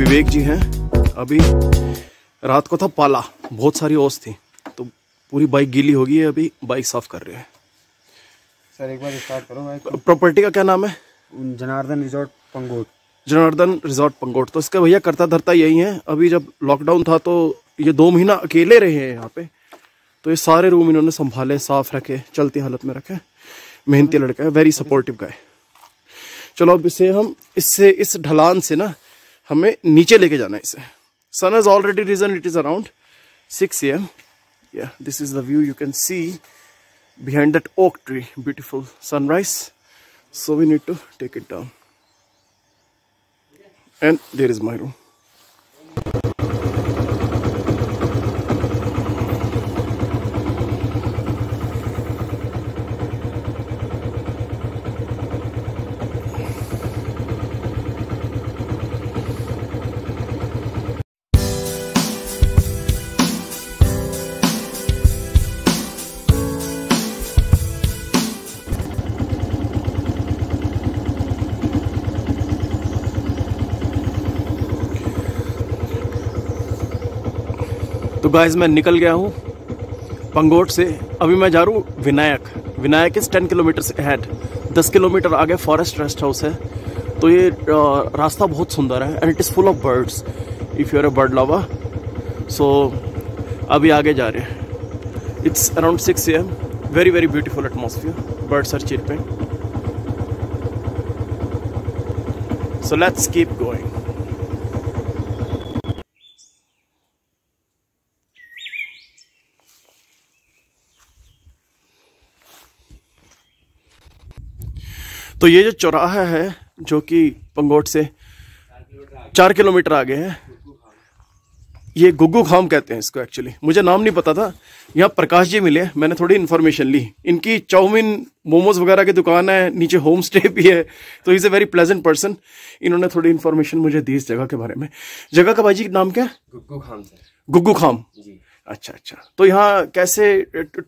विवेक जी हैं। अभी रात को था पाला, बहुत सारी ओस थी तो पूरी बाइक गीली हो गई है, अभी बाइक साफ कर रहे हैं। सर एक बार स्टार्ट करो बाइक। प्रॉपर्टी का क्या नाम है? जनार्दन रिजॉर्ट पंगोट। जनार्दन रिजॉर्ट पंगोट। तो इसका भैया करता धरता यही है। अभी जब लॉकडाउन था तो ये 2 महीना अकेले रहे हैं यहाँ पे, तो ये सारे रूम इन्होंने संभाले, साफ रखे, चलती हालत में रखे। मेहनती लड़का है, वेरी सपोर्टिव गाय। चलो अब इसे हम इससे इस ढलान से ना हमें नीचे लेके जाना है। इसे sun has already risen, it is around 6 AM। Yeah this is the view you can see behind that oak tree, beautiful sunrise. So we need to take it down. And there is my room. Guys मैं निकल गया हूँ पंगोट से, अभी मैं जा रहा हूँ विनायक। विनायक इस 10 किलोमीटर से अहेड, 10 किलोमीटर आगे फॉरेस्ट रेस्ट हाउस है। तो ये रास्ता बहुत सुंदर है and it is full of birds if you are a bird lover. So अभी आगे जा रहे हैं। It's around 6 AM। Very very beautiful atmosphere, birds are chirping. So let's keep going. तो ये जो चौराहा है जो कि पंगोट से 4 किलोमीटर आगे है, ये गुग्गू खाम कहते हैं इसको। एक्चुअली मुझे नाम नहीं पता था, यहाँ प्रकाश जी मिले, मैंने थोड़ी इन्फॉर्मेशन ली। इनकी चाउमीन मोमोज वगैरह की दुकान है, नीचे होम स्टे भी है, तो is a very pleasant person. इन्होंने थोड़ी इन्फॉर्मेशन मुझे दी इस जगह के बारे में। जगह का भाई जी नाम क्या है? गुग्गू खाम। गुग्गू खाम, अच्छा अच्छा। तो यहाँ कैसे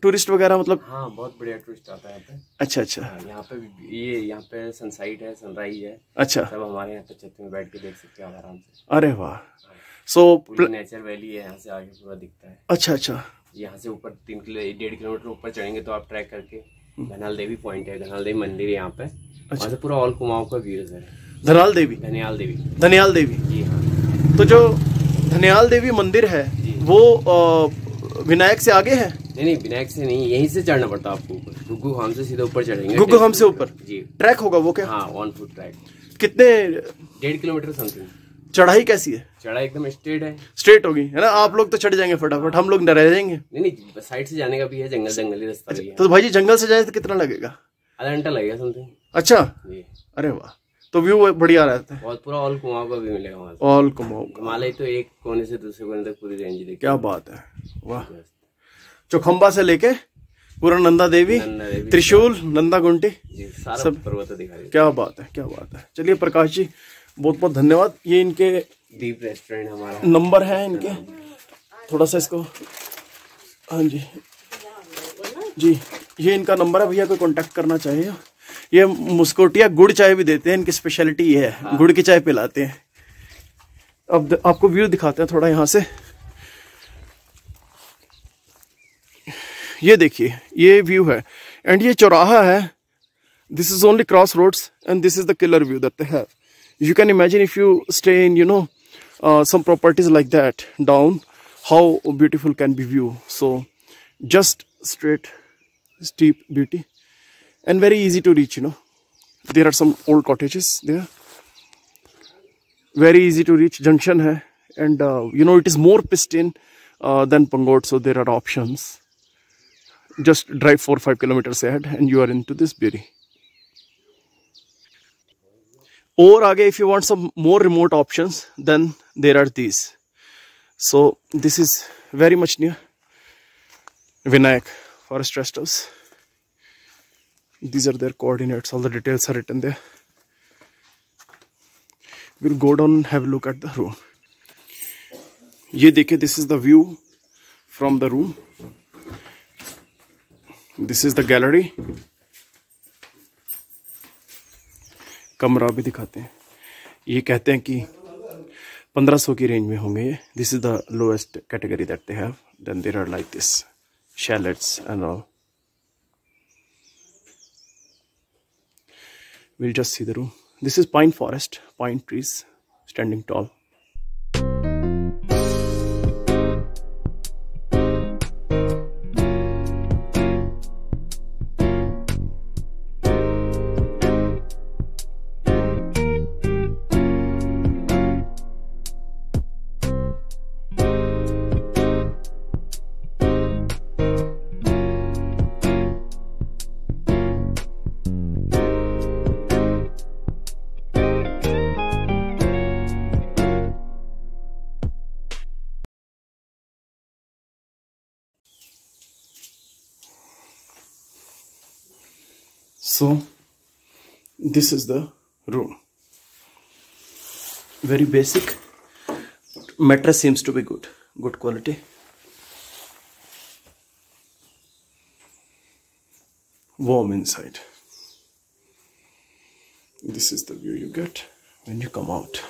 टूरिस्ट वगैरह मतलब? हाँ बहुत बढ़िया टूरिस्ट आता है यहाँ पे। अच्छा अच्छा। यहाँ पे ये यहाँ पे सनसेट है, सनराइज है। अच्छा, सब हमारे यहाँ पे छत में बैठ के देख सकते हैं आराम से। अरे वाह। सो नेचर वैली है, यहाँ से आगे पूरा दिखता है। अच्छा अच्छा। यहाँ से ऊपर 3-1.5 किलोमीटर ऊपर चढ़ेंगे तो आप ट्रैक करके धनाल देवी पॉइंट है, धनाल देवी मंदिर है यहाँ पे। अच्छा, से पूरा ऑल कुमाऊं का व्यू है। धनाल देवी, धनियाल देवी, धनियाल देवी जी हाँ। तो जो धनियाल देवी मंदिर है वो विनायक से आगे है? नहीं नहीं, विनायक से नहीं, यहीं से चढ़ना पड़ता है आपको ऊपर। गुग्गू खाम से सीधे ऊपर चढ़ेंगे, गुग्गू खाम से ऊपर जी। ट्रैक होगा वो क्या? हाँ, 1 फुट ट्रैक। कितने? 1.5 किलोमीटर समथिंग। चढ़ाई कैसी है? चढ़ाई एकदम स्ट्रेट है। स्ट्रेट होगी है ना? आप लोग तो चढ़ जाएंगे फटाफट, हम लोग न रह जाएंगे। नहीं नहीं, साइड से जाने का भी है, जंगल जंगली रास्ता भी है। तो भाई जी जंगल से जाए तो कितना लगेगा? आधा घंटा लगेगा समथिंग। अच्छा, अरे वाह। तो व्यू बढ़िया रहता है, बहुत पूरा ऑल कुमाऊं का भी मिलेगा वहाँ से। ऑल कुमाऊं हिमालय तो एक कोने से दूसरे कोने तक पूरी रेंज देखी। क्या बात है, वाह। चोखंबा से लेके पूरा नंदा देवी, त्रिशूल, नंदा घुंटी, सब पर्वत दिखा। क्या बात है, क्या बात है। चलिए प्रकाश जी बहुत बहुत धन्यवाद। ये इनके दीप रेस्टोरेंट हमारा नंबर है इनके, थोड़ा सा इसको, हाँ जी, ये इनका नंबर है भैया, कोई कॉन्टेक्ट करना चाहिए। ये मुस्कोटिया गुड़ चाय भी देते हैं, इनकी स्पेशलिटी ये है। हाँ। गुड़ की चाय पिलाते हैं। अब आपको व्यू दिखाते हैं थोड़ा यहाँ से। ये देखिए ये व्यू है एंड ये चौराहा है। This is only cross roads and this is the killer view that they have. You can imagine if you stay in you know some properties like that down, how beautiful can be view. So just straight steep beauty and very easy to reach, you know. There are some old cottages there, very easy to reach junction hai and you know it is more pristine than Pangot, so there are options. Just drive 4-5 kilometers ahead and you are into this beauty. Or aage if you want some more remote options then there are these. So this is very much near Vinayak Forest Rest House. These are their coordinates, all the details are written there. We'll go down and have a look at the room. Ye dekhiye, this is the view from the room. This is the gallery. कमरा भी दिखाते हैं। ये कहते हैं कि 1500 की range में होंगे ये. This is the lowest category that they have. Then there are like this shallots and all. We'll just see the room. This is pine forest, pine trees standing tall. So this is the room. Very basic. Mattress seems to be good quality. Warm inside. This is the view you get when you come out.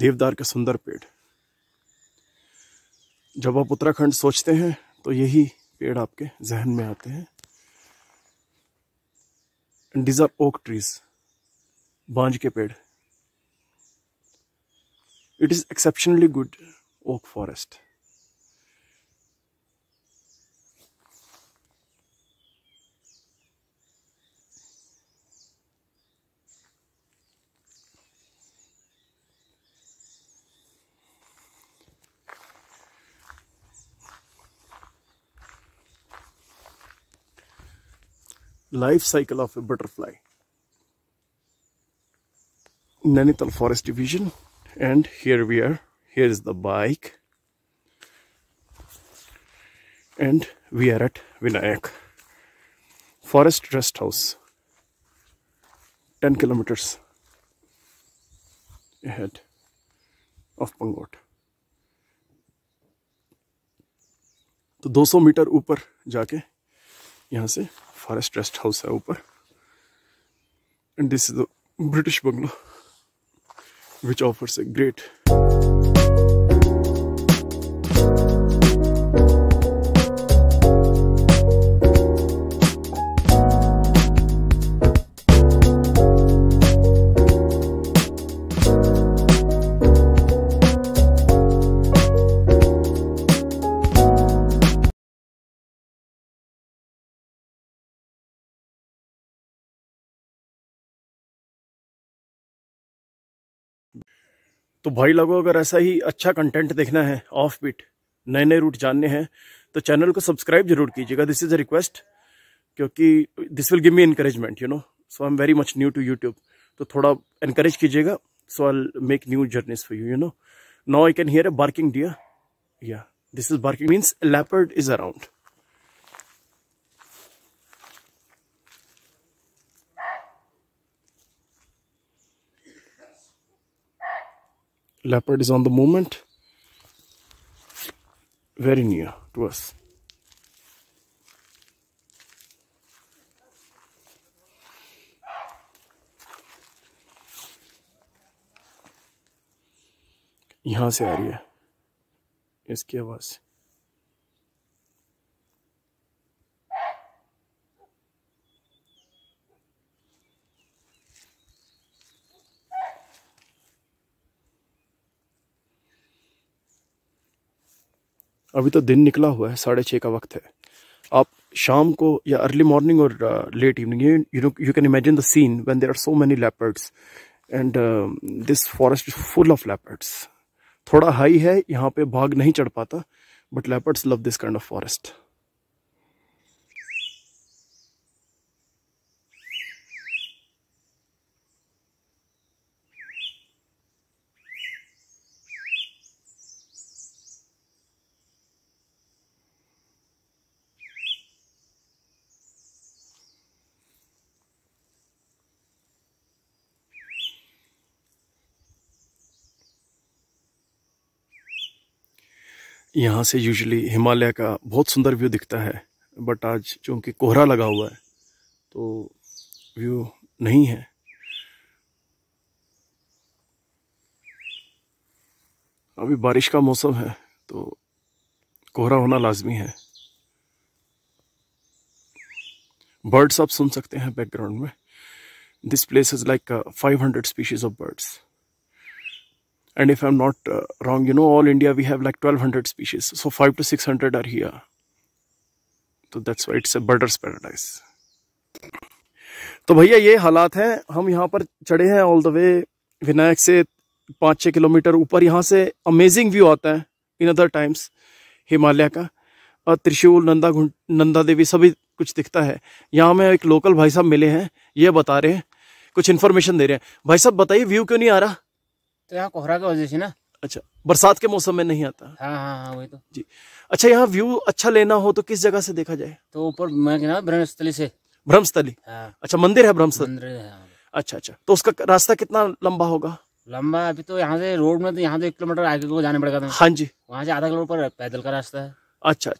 देवदार का सुंदर पेड़. जब आप उत्तराखंड सोचते हैं तो यही पेड़ आपके जहन में आते हैं. And these are oak trees, बांज के पेड़. It is exceptionally good oak forest. Life cycle of a butterfly. Nainital Forest Division, and here we are. Here is the bike, and we are at Vinayak Forest Rest House. 10 kilometers ahead of Pangot. तो 200 metre ऊपर जाके यहाँ से forest rest house है ऊपर. And this is the British bungalow which offers a great तो भाई लोगों, अगर ऐसा ही अच्छा कंटेंट देखना है, ऑफ बीट, नए नए रूट जानने हैं, तो चैनल को सब्सक्राइब जरूर कीजिएगा. दिस इज अ रिक्वेस्ट, क्योंकि this will give me encouragement, you know. So I am very much new to YouTube, तो थोड़ा एनकरेज कीजिएगा. So I make new journeys for you, you know. Now I can hear a barking deer. Yeah this is barking, means leopard is around. Leopard is on the movement, very near to us. यहाँ से आ रही है इसकी आवाज. अभी तो दिन निकला हुआ है, 6:30 का वक्त है. आप शाम को या अर्ली मॉर्निंग और late evening, you can imagine the scene when there are so many leopards. And this forest is full of leopards. थोड़ा हाई है, यहाँ पे भाग नहीं चढ़ पाता, but leopards love this kind of forest. यहाँ से यूजुअली हिमालय का बहुत सुंदर व्यू दिखता है, बट आज चूँकि कोहरा लगा हुआ है तो व्यू नहीं है। अभी बारिश का मौसम है तो कोहरा होना लाजमी है। बर्ड्स आप सुन सकते हैं बैकग्राउंड में। This place is like 500 species of birds and if I'm not wrong, you know, all India we have like 1200 species, so 5 to 600 are here, so that's why it's a birder's paradise। तो भैया ये हालात हैं। हम यहाँ पर चढ़े हैं ऑल द वे विनायक से 5-6 किलोमीटर ऊपर। यहाँ से अमेजिंग व्यू आता है इन अदर टाइम्स हिमालय का। त्रिशूल, नंदा देवी सभी कुछ दिखता है। यहाँ में एक लोकल भाई साहब मिले हैं, ये बता रहे हैं, कुछ इन्फॉर्मेशन दे रहे हैं। भाई साहब बताइए व्यू क्यों नहीं आ रहा? तो यहाँ कोहरा का वजह से ना। अच्छा, बरसात के मौसम में नहीं आता। हाँ वही तो जी। अच्छा, यहाँ व्यू अच्छा लेना हो तो किस जगह से देखा जाए? तो ऊपर मैं कहना ब्रह्मस्थली से। ब्रह्मस्थली, हाँ। अच्छा, मंदिर है ब्रह्मस्थली। हाँ। अच्छा, तो उसका रास्ता कितना लंबा होगा? लंबा अभी तो यहाँ से रोड में तो यहाँ से 1 किलोमीटर आगे को जाना पड़ेगा। हाँ जी, वहाँ से आधा किलोमीटर पैदल का रास्ता है। अच्छा,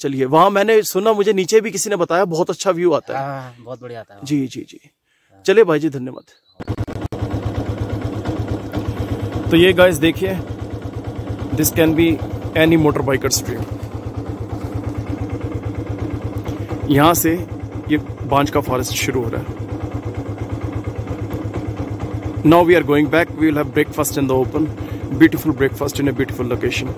चलिए। वहाँ मैंने सुना, मुझे नीचे भी किसी ने बताया बहुत अच्छा व्यू आता है, बहुत बढ़िया आता है। जी, चलिए भाई जी, धन्यवाद। तो ये गाइस देखिए, this can be any motor bikers dream. यहाँ से ये बांज का फॉरेस्ट शुरू हो रहा है। Now we are going back, we will have breakfast in the open, beautiful breakfast in a beautiful location.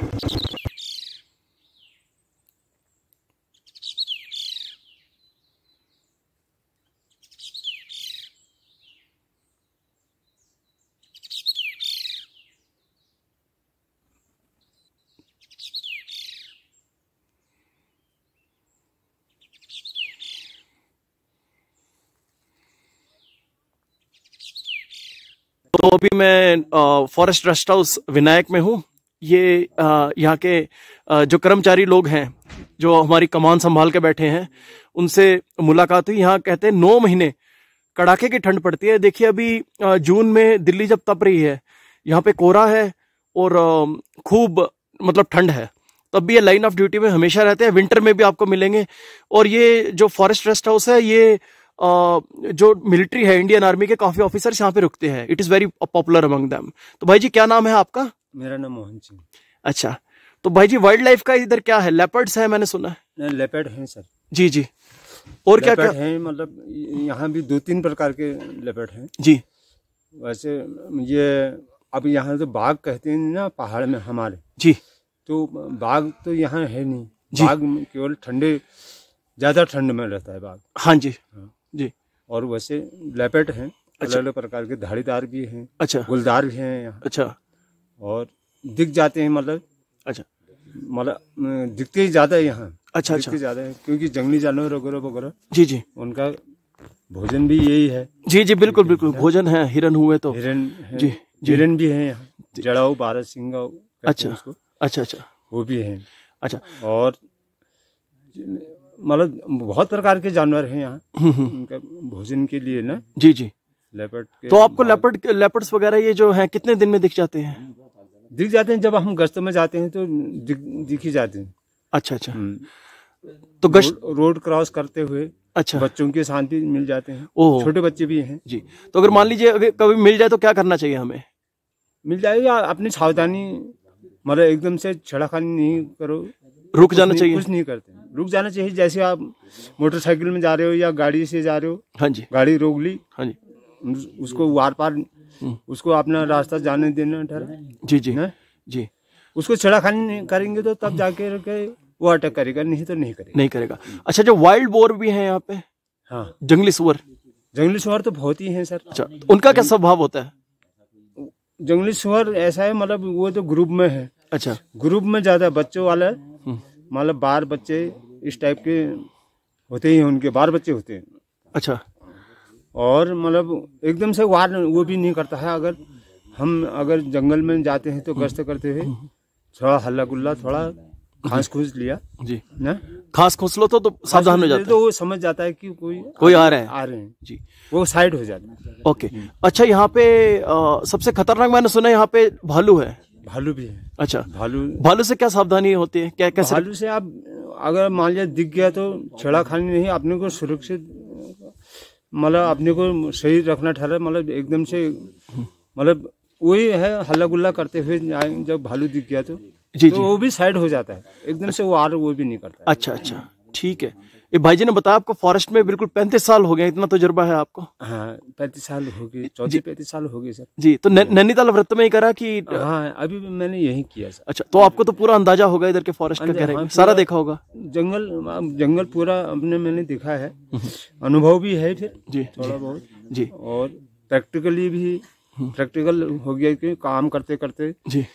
तो अभी मैं फॉरेस्ट रेस्ट हाउस विनायक में हूँ। ये यहाँ के जो कर्मचारी लोग हैं जो हमारी कमान संभाल के बैठे हैं, उनसे मुलाकात हुई। यहाँ कहते हैं 9 महीने कड़ाके की ठंड पड़ती है। देखिए अभी जून में दिल्ली जब तप रही है, यहाँ पे कोहरा है और खूब मतलब ठंड है, तब भी ये लाइन ऑफ ड्यूटी में हमेशा रहते हैं। विंटर में भी आपको मिलेंगे। और ये जो फॉरेस्ट रेस्ट हाउस है, ये जो मिलिट्री है, इंडियन आर्मी के काफी ऑफिसर्स यहाँ पे रुकते हैं। It is very popular among them. तो भाई जी क्या नाम है आपका? मेरा नाम मोहन सिंह। अच्छा, तो भाई जी वाइल्ड लाइफ का इधर क्या है? लेपर्ड्स है मैंने सुना है। लेपर्ड हैं सर। जी। और क्या क्या है? मतलब यहाँ भी 2-3 प्रकार के लेपर्ड हैं जी। वैसे ये अब यहाँ तो बाघ कहते हैं ना पहाड़ में हमारे जी, तो बाघ तो यहाँ है नहीं। बाघ केवल ठंडे, ज्यादा ठंड में रहता है बाघ। हाँ जी। और वैसे लेपर्ड हैं अलग अलग प्रकार के, धाड़ीदार भी हैं। अच्छा। गुलदार भी हैं यहाँ। अच्छा। और दिख जाते हैं मतलब। अच्छा, मतलब दिखते ही ज्यादा है यहाँ। अच्छा, ज्यादा है क्योंकि जंगली जानवर वगैरह वगैरह। जी, उनका भोजन भी यही है। जी, बिल्कुल भोजन है। हिरन हुए तो हिरन भी है यहाँ, जड़ाऊ, बारहसिंगा। अच्छा, वो भी है। अच्छा। और मतलब बहुत प्रकार के जानवर हैं यहाँ, उनका भोजन के लिए ना। जी। लेपर्ड के तो आपको लेपर्ड्स वगैरह ये जो हैं कितने दिन में दिख जाते हैं? दिख जाते हैं, जब हम गश्त में जाते हैं तो दिख ही जाते हैं। अच्छा। तो गश्त रोड क्रॉस करते हुए। अच्छा। बच्चों के साथ भी मिल जाते हैं, छोटे बच्चे भी हैं जी। तो अगर मान लीजिए अगर कभी मिल जाए तो क्या करना चाहिए हमें? मिल जाएगा अपनी सावधानी, मतलब एकदम से छेड़खानी नहीं करो। रुक जाना चाहिए, कुछ नहीं करते, रुक जाना चाहिए। जैसे आप मोटरसाइकिल में जा रहे हो या गाड़ी से जा रहे हो। हाँ जी। गाड़ी रोक ली। हाँ जी। उसको वार पार, उसको अपना रास्ता जाने देना ठहरा। जी। उसको छेड़खानी नहीं करेंगे तो तब जाके वो अटैक करेगा, नहीं तो नहीं करेगा। अच्छा, जो वाइल्ड बोर भी है यहाँ पे? हाँ, जंगली सुअर तो बहुत ही है सर। अच्छा, उनका क्या स्वभाव होता है? जंगली सुअर ऐसा है मतलब वो तो ग्रुप में है। अच्छा। ग्रुप में ज्यादा बच्चों वाला, मतलब 12 बच्चे इस टाइप के होते ही हैं, उनके 12 बच्चे होते हैं। अच्छा। और मतलब एकदम से वार वो भी नहीं करता है। अगर हम जंगल में जाते हैं तो गश्त करते हुए थोड़ा हल्ला गुल्ला, थोड़ा घास खूस लिया जी ना, घास खूस लो तो सावधान हो जाता है, तो वो समझ जाता है कि कोई आ रहे हैं जी, वो साइड हो जाता है। ओके। अच्छा, यहाँ पे सबसे खतरनाक मैंने सुना यहाँ पे भालू है। भालू भी है। अच्छा, भालू से क्या सावधानी होती है? क्या कैसे? भालू से आप अगर मान लिया दिख गया तो छड़ा खाली नहीं, अपने को सुरक्षित मतलब अपने को सही रखना ठहरा, मतलब एकदम से मतलब वही है हल्ला गुल्ला करते हुए जब भालू दिख गया तो जी तो वो भी साइड हो जाता है एकदम से, वो आर वो भी नहीं करता। अच्छा अच्छा ठीक है। ये भाई जी ने बताया आपको फॉरेस्ट में बिल्कुल 35 साल हो गए, इतना तजुर्बा है आपको? हाँ 35 साल हो गए, 34-35 साल हो गए सर जी। तो नैनीताल व्रत में ही करा कि? हाँ अभी मैंने यही किया सर। अच्छा, तो आपको तो पूरा अंदाजा होगा इधर के फॉरेस्ट का, कह रहे हैं सारा देखा होगा, जंगल जंगल पूरा अपने मैंने देखा है, अनुभव भी है फिर जी थोड़ा बहुत जी, और प्रैक्टिकली भी प्रैक्टिकल हो गया कि काम करते करते जी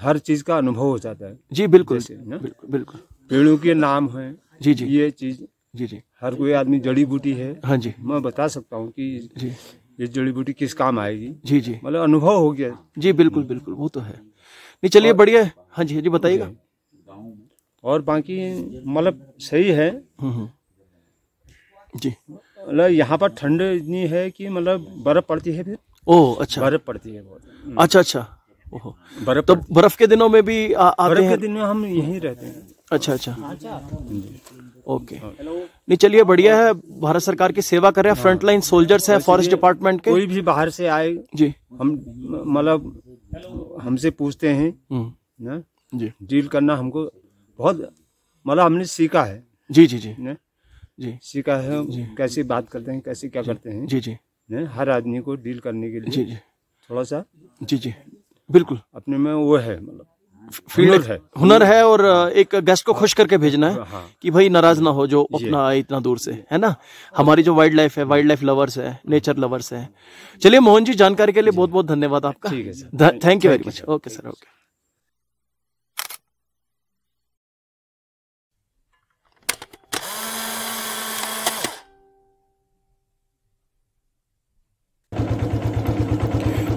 हर चीज का अनुभव हो जाता है जी। बिल्कुल बिल्कुल, पेड़ों के नाम है जी जी, ये चीज जी जी, हर कोई आदमी जड़ी बूटी है। हाँ जी, मैं बता सकता हूँ कि जी ये जड़ी बूटी किस काम आएगी जी जी, मतलब अनुभव हो गया जी। बिल्कुल बिल्कुल, वो तो है। नहीं चलिए बढ़िया है। हाँ जी जी बताइएगा। और बाकी मतलब सही है जी, मतलब यहाँ पर ठंड इतनी है कि मतलब बर्फ पड़ती है फिर। ओह अच्छा, बर्फ पड़ती है बहुत। अच्छा अच्छा, ओहो बर्फ। तो बर्फ के दिनों में भी बर्फ के दिन में हम यहीं रहते हैं। अच्छा अच्छा ओके। नहीं चलिए बढ़िया है, भारत सरकार की सेवा करें, फ्रंटलाइन सोल्जर्स हैं फॉरेस्ट डिपार्टमेंट के। कोई भी बाहर से आए जी, हम मतलब हमसे पूछते हैं ना जी, डील करना हमको बहुत मतलब हमने सीखा है जी जी जी ना? जी सीखा है जी, कैसे बात करते हैं, कैसे क्या करते हैं जी जी, हर आदमी को डील करने के लिए जी जी थोड़ा सा जी जी बिल्कुल अपने में वो है, मतलब फील्ड है, हुनर है, और एक गेस्ट को खुश करके भेजना है। हाँ। कि भाई नाराज ना हो जो अपना आए इतना दूर से, है ना। हमारी जो वाइल्ड लाइफ है, वाइल्ड लाइफ लवर्स है, नेचर लवर्स है। चलिए मोहन जी, जानकारी के लिए बहुत बहुत धन्यवाद आपका। ठीक है sir, thank you very much. Okay sir, okay.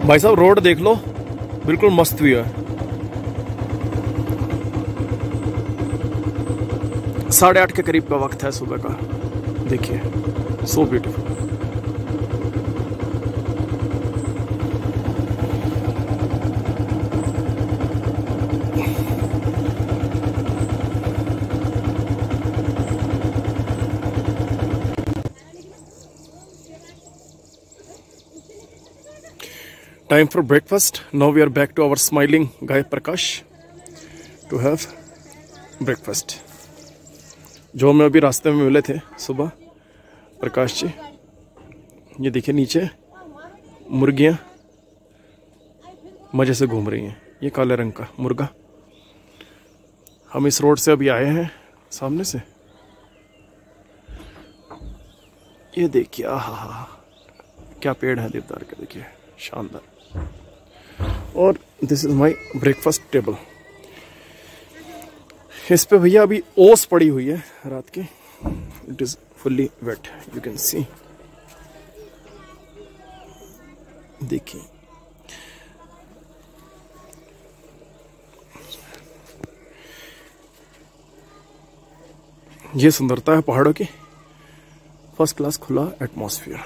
भाई साहब रोड देख लो, बिल्कुल मस्त व्यू है। 8:30 के करीब का वक्त है सुबह का, देखिए। So beautiful. Time for breakfast. Now we are back to our smiling Guy Prakash to have breakfast. जो हमें अभी रास्ते में मिले थे सुबह, प्रकाश जी। ये देखिए नीचे मुर्गियाँ मज़े से घूम रही हैं। ये काले रंग का मुर्गा। हम इस रोड से अभी आए हैं, सामने से ये देखिए। आहा क्या पेड़ है देवदार का, देखिए शानदार। और this is my breakfast table. इस पे भैया अभी ओस पड़ी हुई है रात की, it is fully wet, you can see. देखिए ये सुंदरता है पहाड़ों की, फर्स्ट क्लास खुला एटमॉस्फेयर।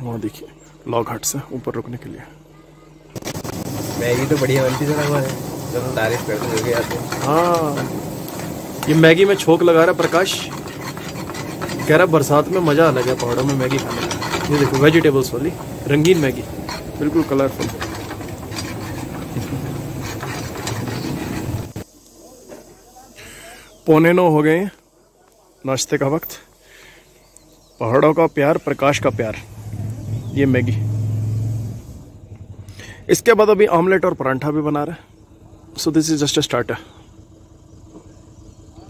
वहाँ देखिए लॉग हट से ऊपर रुकने के लिए। मैगी तो बढ़िया बनती है, तारीफ करते आते हैं। हाँ ये मैगी में छोक लगा रहा है प्रकाश, कह रहा बरसात में मज़ा अलग है पहाड़ों में मैगी खाने का। ये देखो वेजिटेबल्स वाली रंगीन मैगी, बिल्कुल कलरफुल। पौने 9 हो गए, नाश्ते का वक्त। पहाड़ों का प्यार, प्रकाश का प्यार, ये मैगी। इसके बाद अभी ऑमलेट और परांठा भी बना रहा है। So this is just a starter.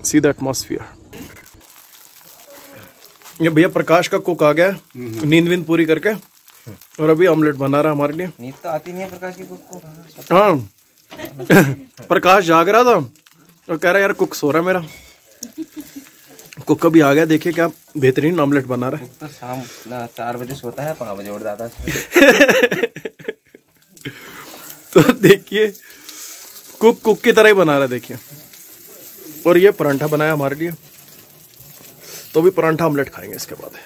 See the atmosphere. ये भैया प्रकाश का कुक आ गया, नींद विंद पूरी करके, और अभी ऑमलेट बना रहा हमारे लिए। नींद तो आती नहीं है प्रकाश की कुक को। हाँ प्रकाश जाग रहा था और कह रहा यार कुक सो रहा मेरा। कुक कभी आ गया, देखिए क्या बेहतरीन ऑमलेट बना रहा है। तो शाम 4 बजे सोता है, 5 बजे उठ जाता है। तो देखिए कुक की तरह ही बना रहा है, देखिए। और ये परांठा बनाया हमारे लिए, तो भी परांठा ऑमलेट खाएंगे इसके बाद।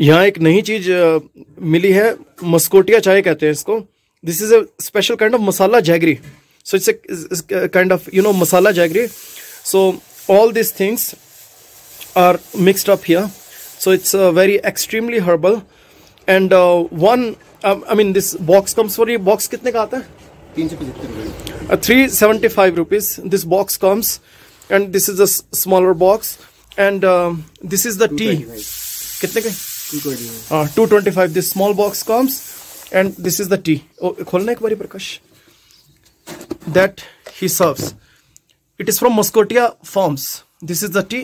यहाँ एक नई चीज मिली है, मस्कोटिया चाय कहते हैं इसको. This is a special kind of masala jaggery. So it's a kind of you know masala jaggery. So all this things are mixed up here. So it's very extremely herbal, and I mean this box comes for you. Box कितने का आता है? 375. 375 rupees. This box comes, and this is a smaller box, and this is the tea. कितने का? 225. 225. This small box comes, and this is the tea. खोलना एक बारी प्रकाश. That he serves. It is from Muscotia Farms. This is the tea,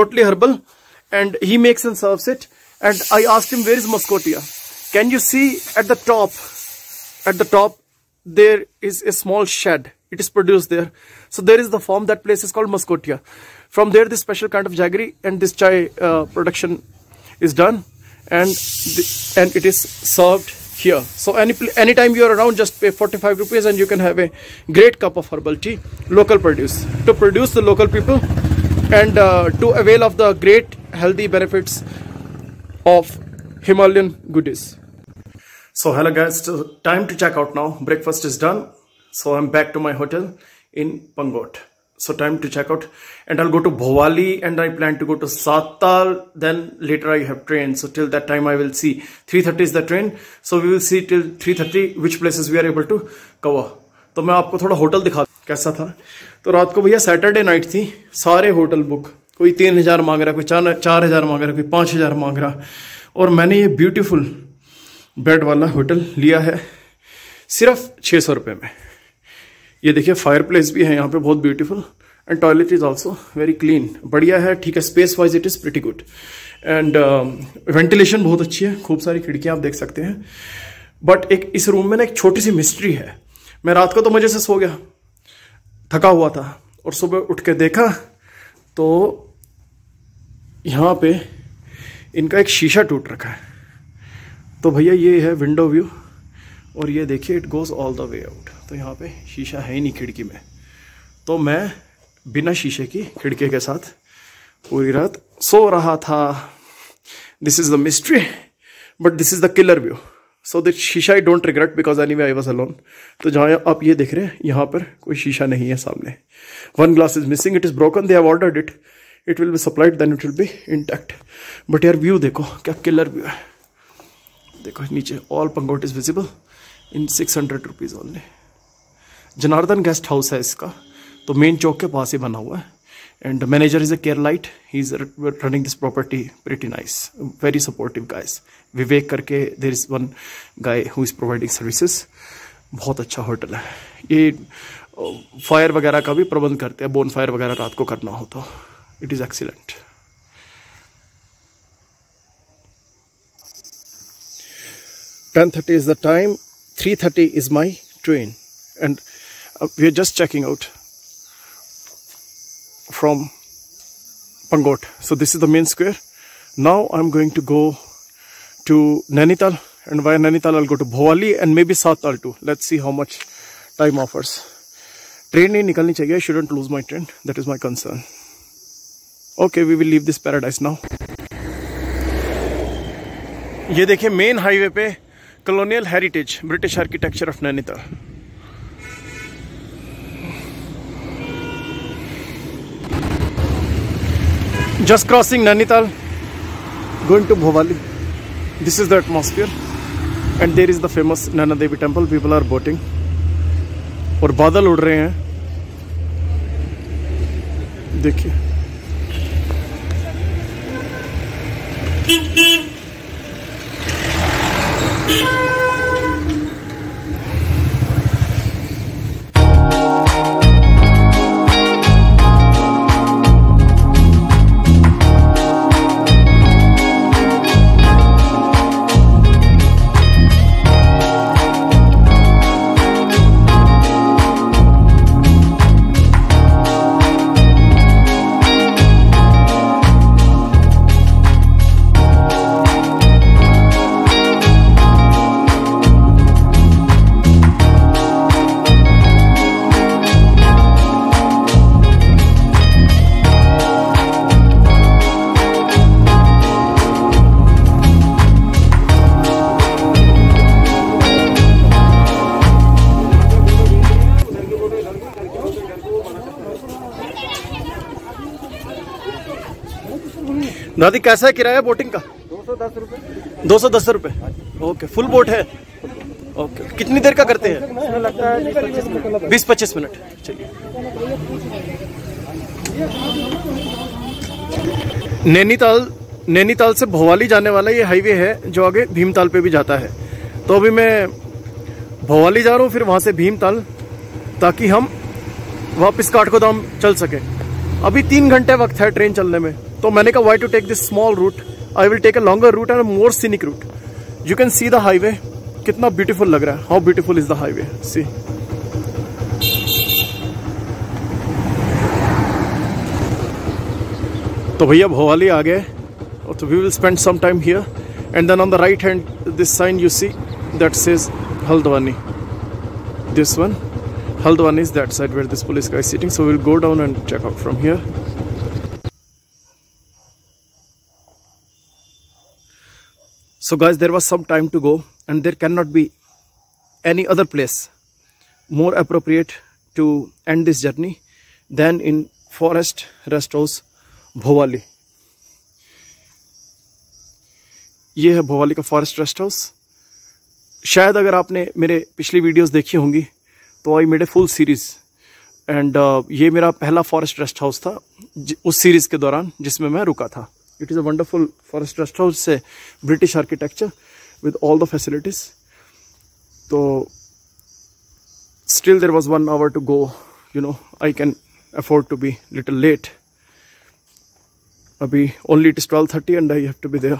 totally herbal. And he makes and serves it. And I asked him, where is Muscotia? Can you see at the top, there is a small shed. It is produced there. So there is the farm. That place is called Muscotia. From there, this special kind of jaggery and this chai production is done. And it is served here. So any time you are around, just pay 45 rupees and you can have a great cup of herbal tea. Local produce. To produce the local people. And to avail of the great healthy benefits of Himalayan goodies. So hello guys, so time to check out now. Breakfast is done, so I'm back to my hotel in Pangot. So time to check out, and I'll go to Bhowali, and I plan to go to Saat Tal. Then later I have train, so till that time I will see. 3:30 is the train, so we will see till 3:30 which places we are able to cover. तो मैं आपको थोड़ा hotel दिखा कैसा था. तो रात को भैया सैटरडे नाइट थी, सारे होटल बुक. कोई 3000 मांग रहा, कोई 4000 मांग रहा, कोई 5000 मांग रहा. और मैंने ये ब्यूटीफुल बेड वाला होटल लिया है सिर्फ 600 रुपये में. ये देखिए, फायर प्लेस भी है यहाँ पे, बहुत beautiful. And toilet is also very clean, बढ़िया है, ठीक है. Space wise it is pretty good, and ventilation बहुत अच्छी है. खूब सारी खिड़कियाँ आप देख सकते हैं. बट एक इस रूम में ना एक छोटी सी मिस्ट्री है. मैं रात को तो मजे से सो गया, थका हुआ था, और सुबह उठ के देखा तो यहाँ पे इनका एक शीशा टूट रखा है. तो भैया ये है विंडो व्यू, और ये देखिए it goes all the way out. तो यहाँ पे शीशा है ही नहीं खिड़की में. तो मैं बिना शीशे की खिड़की के साथ पूरी रात सो रहा था. This is the mystery, but this is the killer view. So this sheesha I don't regret because anyway I was alone. तो जहाँ आप ये देख रहे हैं, यहाँ पर कोई शीशा नहीं है सामने. One glass is missing, it is broken, they have ordered it, it will be supplied, then it will be intact. But यार व्यू देखो, क्या किलर व्यू है. देखो नीचे, all Pangot is visible in 600 rupees only. Janardan guest house है इसका, तो main चौक के पास ही बना हुआ है. And manager is a Keralite, he is running this property pretty nice, very supportive guys. Vivek करके there is one guy who is providing services. बहुत अच्छा होटल है ये. फायर वगैरह का भी प्रबंध करते हैं, बोन फायर वगैरह रात को करना हो तो. It is excellent. Ten 30 is the time, 3:30 is my train, and we are just checking out from Pangot. So this is the main square. Now I'm going to go to Nainital, and via Nainital I'll go to Bhowali and maybe Saat Tal too. Let's see how much time offers. Train nahi nikalni chahiye, I shouldn't lose my train. That is my concern. Okay, we will leave this paradise now. ये देखिए main highway पे colonial heritage, British architecture of Nainital. Just crossing Nainital, going to Bhowali. This is the atmosphere, and there is the famous Nanda Devi temple. People are boating. और बादल उड़ रहे हैं, देखिए. दादी कैसा है किराया बोटिंग का? 210 रुपये। 210 रुपये, ओके। फुल बोट है, ओके। कितनी देर का करते हैं? 20-25 मिनट। चलिए, नैनीताल से भोवाली जाने वाला ये हाईवे है जो आगे भीमताल पे भी जाता है। तो अभी मैं भोवाली जा रहा हूँ, फिर वहाँ से भीमताल, ताकि हम वापस काठगोदाम चल सकें। अभी 3 घंटे वक्त है ट्रेन चलने में, तो मैंने कहा why to take this small route, I will take a longer route and more scenic route. You can see the highway, कितना ब्यूटीफुल लग रहा है। How beautiful is the highway, see. तो भैया भोवाली आ गए, तो we will spend some time here and then on the right hand this sign you see that says Haldwani. This one, Haldwani is that side where this police guy is sitting. So we'll go down and check out from here. So guys, there was some time to go, and there cannot be any other place more appropriate to end this journey than in forest rest house Bhowali. ये है भोवाली का forest rest house. शायद अगर आपने मेरे पिछली videos देखी होंगी तो I made a full series and ये मेरा पहला फॉरेस्ट रेस्ट हाउस था उस सीरीज़ के दौरान जिसमें मैं रुका था। It is a wonderful forest rest house से British architecture with all the facilities. तो still there was 1 hour to go, you know, I can afford to be little late. अभी only it is 12:30 and I have to be there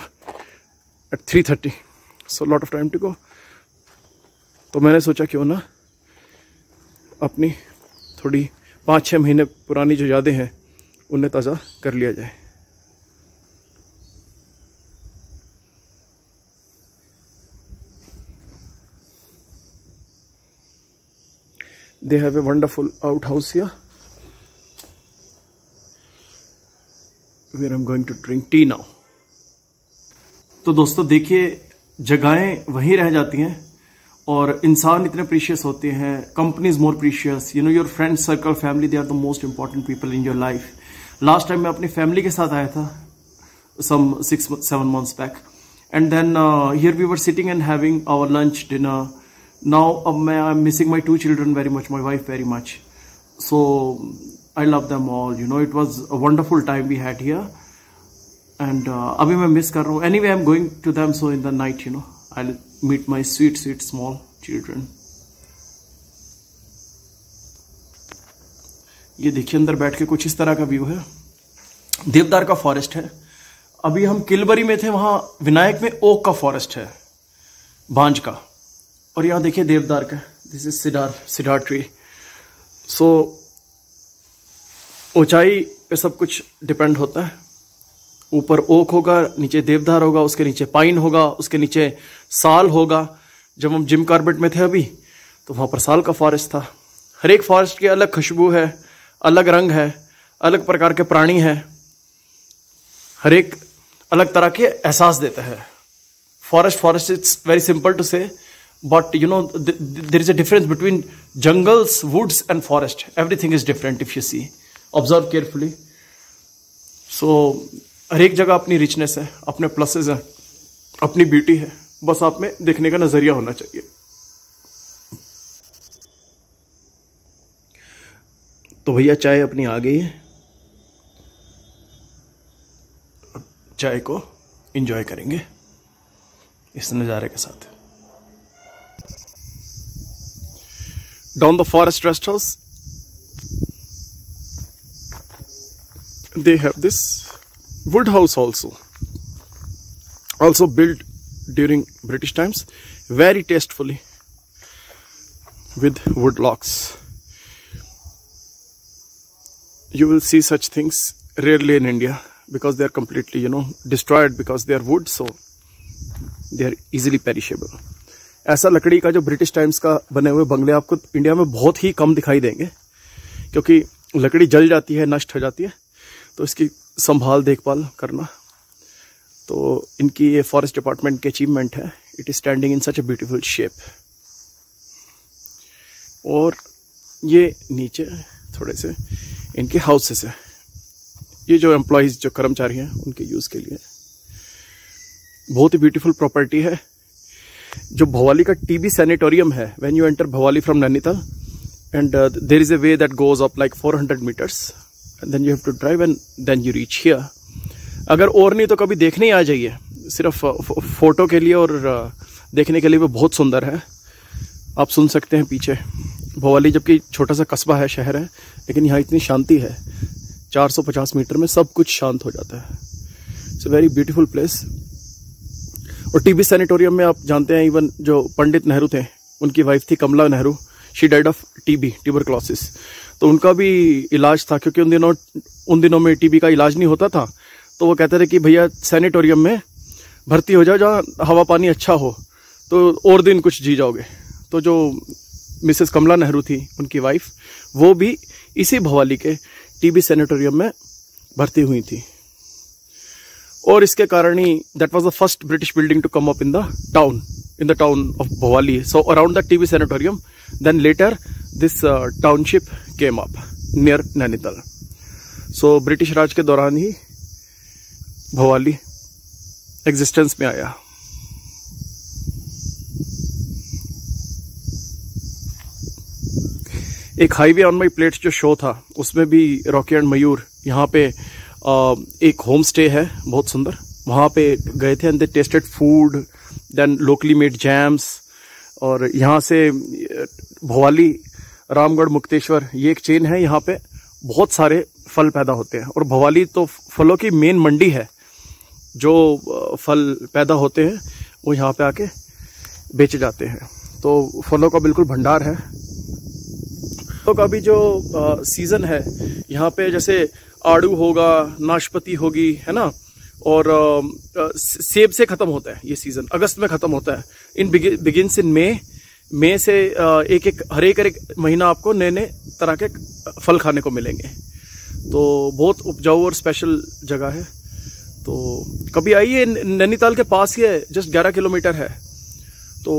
at 3:30, so lot of time to go. तो मैंने सोचा क्यों ना अपनी थोड़ी 5-6 महीने पुरानी जो यादें हैं उन्हें ताज़ा कर लिया जाए। They have a wonderful out house here where I am going to drink tea now. तो दोस्तों देखिए, जगहें वहीं रह जाती हैं और इंसान इतने प्रीशियस होते हैं। Companies more precious, you know, your friend circle, family, they are the most important people in your life. Last time मैं अपनी फैमिली के साथ आया था some 6-7 months back and then here we were sitting and having our lunch dinner. Now अब मैं I am missing my 2 children very much, my wife very much, so I love them all, you know. It was a wonderful time we had here and अभी मैं miss कर रहा हूँ। Anyway I am going to them, so in the night, you know, I meet my sweet small children. ये देखिए अंदर बैठ के कुछ इस तरह का व्यू है। देवदार का फॉरेस्ट है। अभी हम किलबरी में थे, वहां विनायक में ओक का फॉरेस्ट है, भांज का, और यहाँ देखिए देवदार का। This is cedar tree. So ऊंचाई पे सब कुछ डिपेंड होता है। ऊपर ओक होगा, नीचे देवदार होगा, उसके नीचे पाइन होगा, उसके नीचे साल होगा। जब हम जिम कॉर्बेट में थे अभी तो वहाँ पर साल का फॉरेस्ट था। हर एक फॉरेस्ट के अलग खुशबू है, अलग रंग है, अलग प्रकार के प्राणी हैं, हर एक अलग तरह के एहसास देता है। Forest it's very simple to say, but you know there is a difference between jungles, woods and forest. Everything is different if you see, observe carefully. So हर एक जगह अपनी रिचनेस है, अपने प्लसेस हैं, अपनी ब्यूटी है, बस आप में देखने का नजरिया होना चाहिए। तो भैया चाय अपनी आ गई है, चाय को एंजॉय करेंगे इस नज़ारे के साथ। Down the forest rest house they have this wood house also built during British times very tastefully with wood blocks. You will see such things rarely in India because they are completely, you know, destroyed because they are wood, so they are easily perishable. ऐसा लकड़ी का जो British times का बने हुए बंगले आपको India में बहुत ही कम दिखाई देंगे, क्योंकि लकड़ी जल जाती है, नष्ट हो जाती है, तो इसकी संभाल देखभाल करना, तो इनकी ये फॉरेस्ट डिपार्टमेंट की अचीवमेंट है। It is standing in such a beautiful shape. और ये नीचे थोड़े से इनके हाउसेस हैं। ये जो एम्प्लॉयज़ जो कर्मचारी हैं उनके यूज़ के लिए बहुत ही ब्यूटीफुल प्रॉपर्टी है। जो भवाली का टीबी सैनिटोरियम है, when you enter Bhowali from Nainital and there is a way that goes up like 400 metres and then you have to drive and then you reach here. अगर और नहीं तो कभी देखने आ जाइए, सिर्फ फोटो के लिए और देखने के लिए वो बहुत सुंदर है। आप सुन सकते हैं पीछे भवाली, जबकि छोटा सा कस्बा है, शहर है, लेकिन यहाँ इतनी शांति है, 450 मीटर में सब कुछ शांत हो जाता है। It's a very beautiful place. और टीबी सैनिटोरियम में आप जानते हैं इवन जो पंडित नेहरू थे, उनकी वाइफ थी Kamala Nehru, she died of TB, tuberculosis. तो उनका भी इलाज था, क्योंकि उन दिनों में टीबी का इलाज नहीं होता था, तो वो कहते थे कि भैया सैनिटोरियम में भर्ती हो जाओ जहाँ हवा पानी अच्छा हो, तो और दिन कुछ जी जाओगे। तो जो मिसेस कमला नेहरू थी, उनकी वाइफ, वो भी इसी भवाली के टीबी सैनिटोरियम में भर्ती हुई थी, और इसके कारण ही that was the first British building to come up in the town of Bhowali. So around the TB sanatorium then later this township came up near Nainital. So British Raj के दौरान ही भवाली एग्जिस्टेंस में आया। एक हाईवे ऑन माई प्लेट्स जो show था, उसमें भी रॉकी एंड मयूर, यहाँ पे एक होम स्टे है बहुत सुंदर, वहाँ पे गए थे and they tested food, then locally made jams. और यहाँ से भवाली, रामगढ़, मुक्तेश्वर, ये एक चेन है, यहाँ पे बहुत सारे फल पैदा होते हैं। और भवाली तो फलों की मेन मंडी है, जो फल पैदा होते हैं वो यहाँ पे आके बेचे जाते हैं, तो फलों का बिल्कुल भंडार है। तो कभी जो सीज़न है यहाँ पे, जैसे आड़ू होगा, नाशपति होगी, है ना, और सेब से ख़त्म होता है ये सीज़न, अगस्त में ख़त्म होता है। इन बिगिनस इन मई से एक हर एक महीना आपको नए नए तरह के फल खाने को मिलेंगे। तो बहुत उपजाऊ और स्पेशल जगह है, तो कभी आइए। नैनीताल के पास ही है, जस्ट 11 किलोमीटर है, तो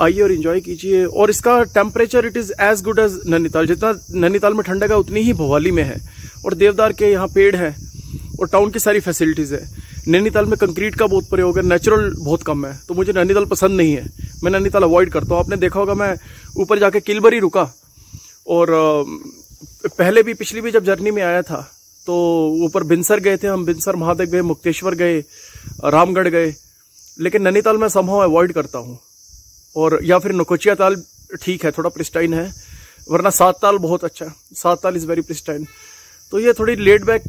आइए और इन्जॉय कीजिए। और इसका temperature it is as good as Nainital, जितना नैनीताल में ठंडक है उतनी ही भवाली में है। और देवदार के यहाँ पेड़ हैं, और टाउन की सारी फैसिलिटीज़ है। नैनीताल में कंक्रीट का बहुत प्रयोग है, नेचुरल बहुत कम है, तो मुझे नैनीताल पसंद नहीं है, मैं नैनीताल अवॉइड करता हूँ। आपने देखा होगा मैं ऊपर जाके किलबरी रुका, और पहले भी पिछली भी जब जर्नी में आया था तो ऊपर बिंसर गए थे हम, बिंसर महादेव गए, मुक्तेश्वर गए, रामगढ़ गए, लेकिन नैनीताल मैं समहाउ अवॉइड करता हूँ। और या फिर नकोचिया ताल ठीक है, थोड़ा प्रिस्टाइन है, वरना सात ताल बहुत अच्छा है, सात ताल इज़ वेरी प्रिस्टाइन। तो ये थोड़ी लेड बैक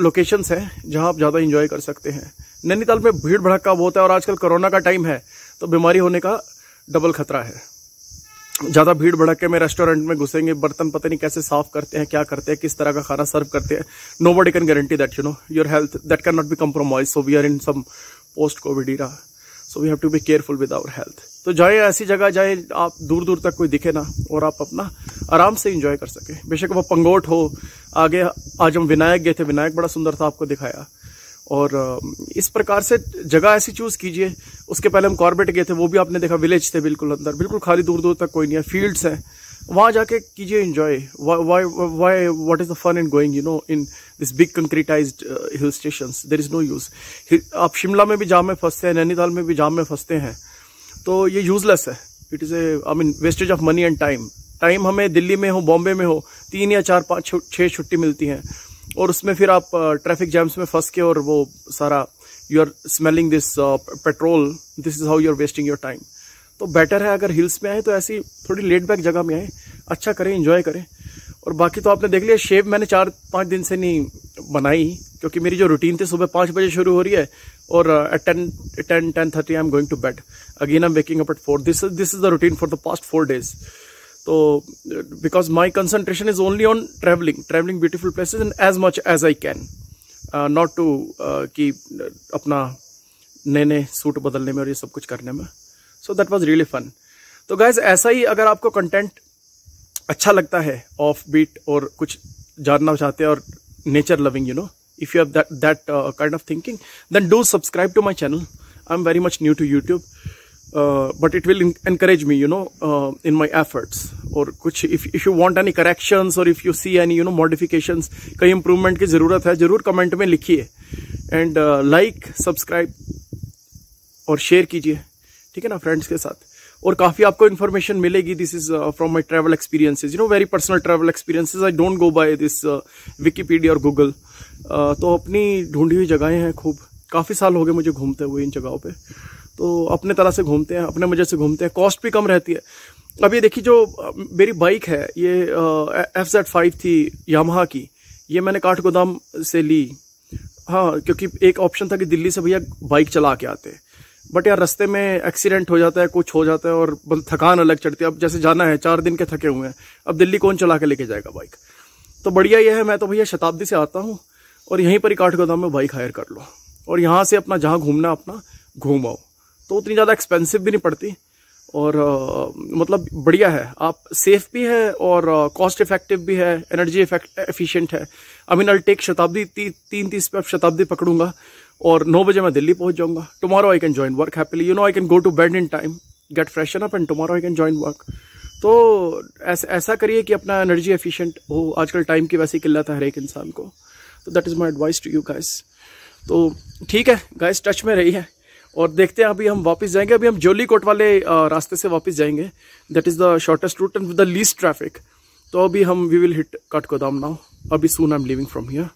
लोकेशंस हैं जहाँ आप ज़्यादा इंजॉय कर सकते हैं। नैनीताल में भीड़ भड़का बहुत है, और आजकल कोरोना का टाइम है, तो बीमारी होने का डबल खतरा है। ज़्यादा भीड़ भड़के में रेस्टोरेंट में घुसेंगे, बर्तन पता नहीं कैसे साफ करते हैं, क्या करते हैं, किस तरह का खाना सर्व करते हैं, nobody can guarantee that, you know, your health that can not be compromise. So we are in some post Covid era, so we have to be careful with our health. तो जाए ऐसी जगह जाए आप, दूर दूर तक कोई दिखे ना, और आप अपना आराम से एंजॉय कर सके। बेशक वह पंगोट हो, आगे आज हम विनायक गए थे, विनायक बड़ा सुंदर था, आपको दिखाया। और इस प्रकार से जगह ऐसी चूज कीजिए। उसके पहले हम कॉर्बेट गए थे, वो भी आपने देखा, विलेज थे बिल्कुल अंदर, बिल्कुल खाली, दूर दूर तक कोई नहीं है, फील्ड्स हैं, वहाँ जाके कीजिए enjoy. Why what is the fun in going, you know, in this big concretized hill station, there is no use. आप शिमला में भी जाम में फंसते हैं, नैनीताल में भी जाम में फंसते हैं, तो ये यूजलेस है। It is a I mean wastage of money and time. Time हमें दिल्ली में हो, बॉम्बे में हो, 3 या 4, 5, 6 छुट्टी मिलती हैं, और उसमें फिर आप ट्रैफिक जैम्स में फंस के, और वो सारा you are smelling this petrol, this is how you are wasting your time. तो बेटर है अगर हिल्स में आए तो ऐसी थोड़ी लेट बैक जगह में आए, अच्छा करें, एंजॉय करें। और बाकी तो आपने देख लिया, शेव मैंने 4-5 दिन से नहीं बनाई, क्योंकि मेरी जो रूटीन थी सुबह 5 बजे शुरू हो रही है, और at 10:30 I am going to bed, again I am waking up at 4। This is the routine for the past 4 days. तो because my concentration is only on travelling beautiful places and as much as I can, not to कि अपना नए suit बदलने में और ये सब कुछ करने में। So that was really fun. तो गाइज ऐसा ही अगर आपको कंटेंट अच्छा लगता है, ऑफ बीट, और कुछ जानना चाहते हैं, और nature loving, you know, if you have that kind of thinking, then do subscribe to my channel. I am very much new to YouTube, but it will encourage me, you know, in my efforts. और कुछ if you want any corrections और if you see any modifications, कहीं improvement की जरूरत है, जरूर comment में लिखिए एंड लाइक, सब्सक्राइब और शेयर कीजिए, ठीक है ना, फ्रेंड्स के साथ। और काफ़ी आपको इन्फॉर्मेशन मिलेगी। This is from my travel experiences, very personal travel experiences. I don't go by this Wikipedia और गूगल। तो अपनी ढूंढी हुई जगहें हैं खूब, काफ़ी साल हो गए मुझे घूमते हुए इन जगहों पे। तो अपने तरह से घूमते हैं, अपने मजे से घूमते हैं, कॉस्ट भी कम रहती है। अब ये देखिए, जो मेरी बाइक है ये FZ5 थी यामाहा की, ये मैंने काठगोदाम से ली। हाँ, क्योंकि एक ऑप्शन था कि दिल्ली से भैया बाइक चला के आते, बट यार रास्ते में एक्सीडेंट हो जाता है, कुछ हो जाता है और थकान अलग चढ़ती है। अब जैसे जाना है, 4 दिन के थके हुए हैं, अब दिल्ली कौन चला के लेके जाएगा बाइक। तो बढ़िया ये है, मैं तो भैया शताब्दी से आता हूँ और यहीं पर ही काठगोदाम में बाइक हायर कर लो और यहाँ से अपना जहाँ घूमना अपना घूमाओ। तो उतनी ज़्यादा एक्सपेंसिव भी नहीं पड़ती और मतलब बढ़िया है। आप सेफ भी है और कॉस्ट इफेक्टिव भी है, एनर्जी एफिशिएंट है। आई मीन आई टेक शताब्दी। 3:30 पे आप शताब्दी पकड़ूंगा और 9 बजे मैं दिल्ली पहुँच जाऊँगा। Tomorrow I can join work happily, I can go to bed in time, get freshen up and tomorrow I can join work. तो ऐसा करिए कि अपना एनर्जी एफिशिएंट हो। आजकल टाइम की वैसी किल्लत है हर एक इंसान को। तो that is my advice to you guys. तो ठीक है गाइस, टच में रही है और देखते हैं। अभी हम वापस जाएंगे, अभी हम जोलीकोट वाले रास्ते से वापस जाएंगे। That is the shortest route and with the least traffic. तो अभी हम we will hit Kathgodam now. अभी soon I am living from here.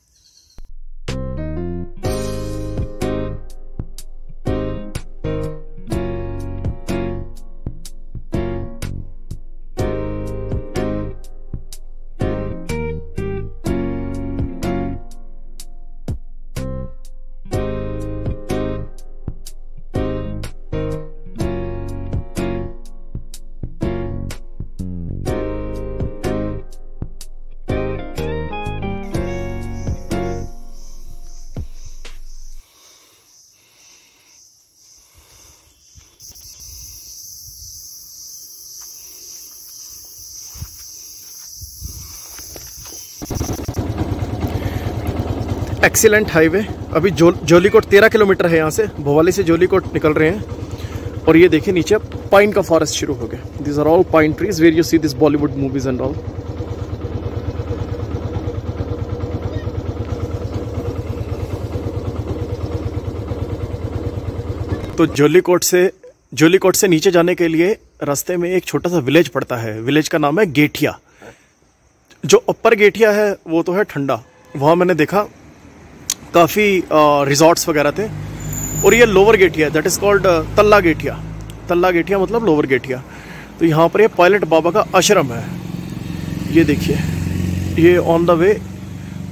Excellent highway. अभी जोलीकोट 13 किलोमीटर है यहाँ से। भोवाली से जोलीकोट निकल रहे हैं और ये देखिए नीचे पाइन का फॉरेस्ट शुरू हो गया। This are all pine trees where you see this Bollywood movies and all. तो जोलीकोट से नीचे जाने के लिए रास्ते में एक छोटा सा विलेज पड़ता है। विलेज का नाम है गेठिया। जो अपर गेठिया है वो तो है ठंडा, वहाँ मैंने देखा काफ़ी रिजॉर्ट्स वगैरह थे। और ये lower Gethia, that is called Talla Gethia. Talla Gethia मतलब लोअर गेठिया। तो यहाँ पर ये पायलट बाबा का आश्रम है। ये देखिए, ये ऑन द वे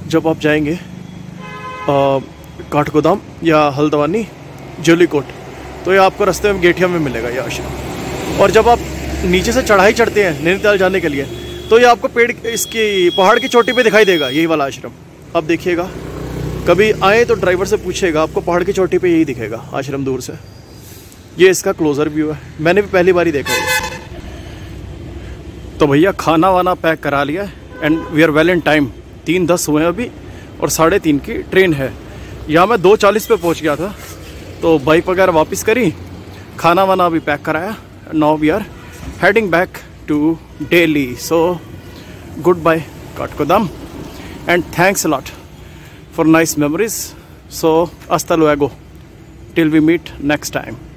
जब आप जाएंगे काठगोदाम या हल्द्वानी जोलीकोट, तो ये आपको रास्ते में गेठिया में मिलेगा ये आश्रम। और जब आप नीचे से चढ़ाई चढ़ते हैं नैनीताल जाने के लिए, तो ये आपको पहाड़ की चोटी पर दिखाई देगा यही वाला आश्रम। आप देखिएगा, कभी आए तो ड्राइवर से पूछेगा, आपको पहाड़ की चोटी पे यही दिखेगा आश्रम दूर से। ये इसका क्लोजर व्यू है, मैंने भी पहली बार ही देखा है। तो भैया खाना वाना पैक करा लिया and we are well in time. 3:10 हुए हैं अभी और 3:30 की ट्रेन है। यहाँ मैं 2:40 पे पहुँच गया था, तो बाइक वगैरह वापस करी, खाना वाना अभी पैक कराया। Now we are heading back to Delhi. So good bye Kathgodam and thanks a lot for nice memories. So hasta luego till we meet next time.